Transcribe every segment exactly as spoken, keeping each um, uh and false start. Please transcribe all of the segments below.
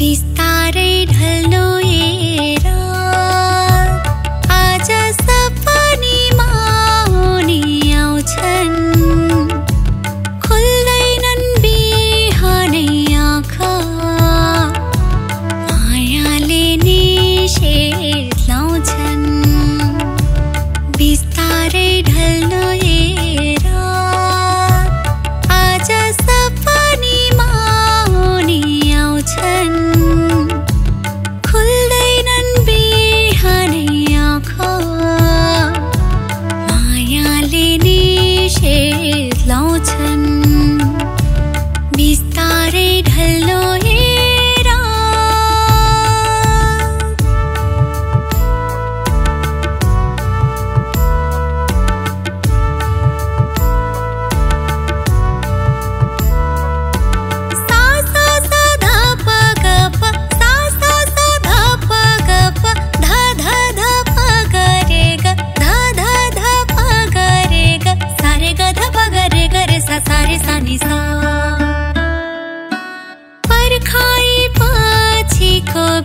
बिस्तारे ढलनो ये रात आज सपनी माओनी आउँछन् खुल्दैनन् बिहानै आँखा मायाले निषेध लाउँछन् बिस्तारै ढल्नु ये रात आज सपनी माउनी आउँछन् खुल्दैनन् बिहानै आँखा मायाले निषेध लाउँछन् बिस्तारै ढल्नु ये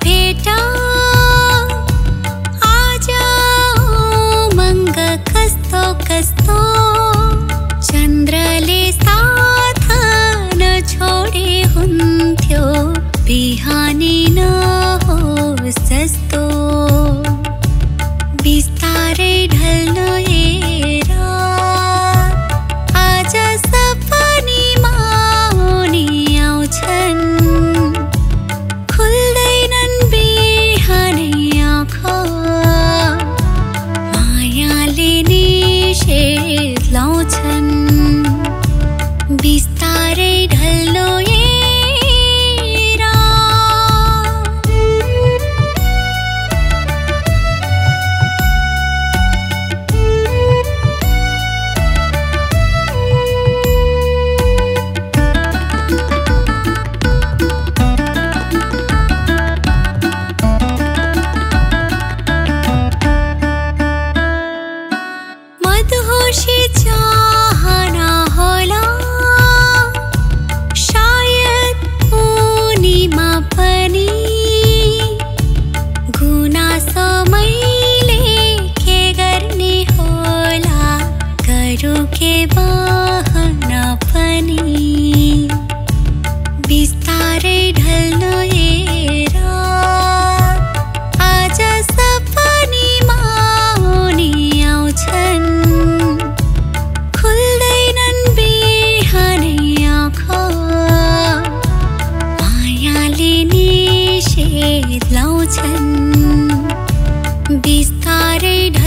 भेटा आजा मंग कस्तो कस्तो चन्द्रले साथ न छोडे हुन्थ्यो बिहानी न होस् जस्तो बिस्तारै ढल्नु ये रात आज सपनीमा उनी आउँछन् बिस्तारै ढल्नु ये रात मदहोशी चाहना होला के बहना पनि बिस्तारै ढल्नु ये रात आज सपनीमा उनी आउँछन् खुल्दैनन् बिहानै आँखा मायाले निषेध लाउँछन् बिस्तारै।